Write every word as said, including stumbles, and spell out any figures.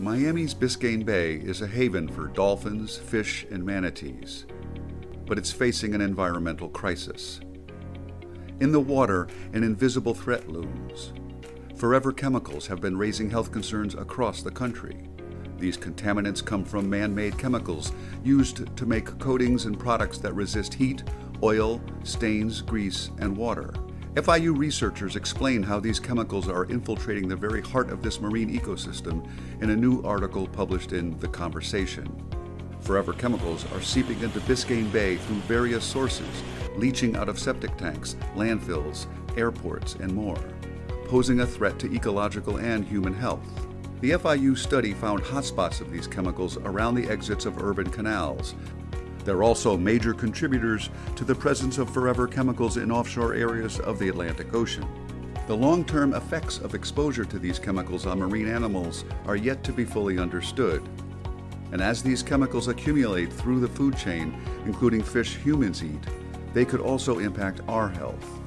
Miami's Biscayne Bay is a haven for dolphins, fish, and manatees, but it's facing an environmental crisis. In the water, an invisible threat looms. Forever chemicals have been raising health concerns across the country. These contaminants come from man-made chemicals used to make coatings and products that resist heat, oil, stains, grease, and water. F I U researchers explain how these chemicals are infiltrating the very heart of this marine ecosystem in a new article published in The Conversation. Forever chemicals are seeping into Biscayne Bay through various sources, leaching out of septic tanks, landfills, airports, and more, posing a threat to ecological and human health. The F I U study found hotspots of these chemicals around the exits of urban canals. They're also major contributors to the presence of forever chemicals in offshore areas of the Atlantic Ocean. The long-term effects of exposure to these chemicals on marine animals are yet to be fully understood. And as these chemicals accumulate through the food chain, including fish humans eat, they could also impact our health.